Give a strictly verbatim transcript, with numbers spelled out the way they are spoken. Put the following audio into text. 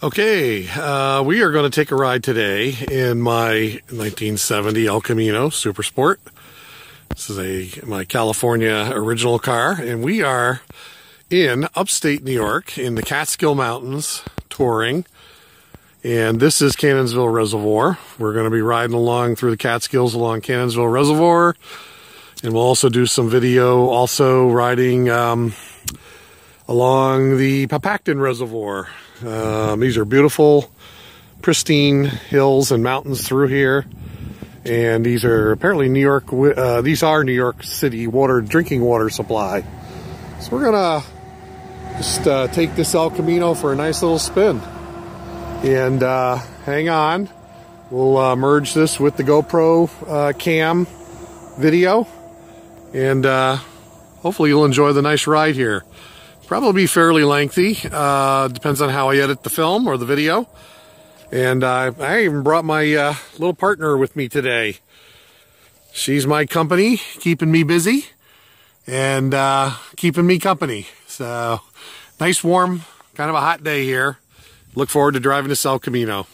Okay, uh, we are going to take a ride today in my nineteen seventy El Camino Super Sport. This is a my California original car, and we are in upstate New York in the Catskill Mountains touring. And this is Cannonsville Reservoir. We're going to be riding along through the Catskills along Cannonsville Reservoir, and we'll also do some video also riding um, along the Pepacton Reservoir. Um, these are beautiful, pristine hills and mountains through here, and these are apparently New York. Uh, these are New York City water drinking water supply. So we're gonna just uh, take this El Camino for a nice little spin, and uh, hang on. We'll uh, merge this with the GoPro uh, cam video, and uh, hopefully you'll enjoy the nice ride here. Probably be fairly lengthy, uh, depends on how I edit the film or the video. And uh, I even brought my uh, little partner with me today. She's my company, keeping me busy and uh, keeping me company. So nice warm, kind of a hot day here. Look forward to driving to El Camino.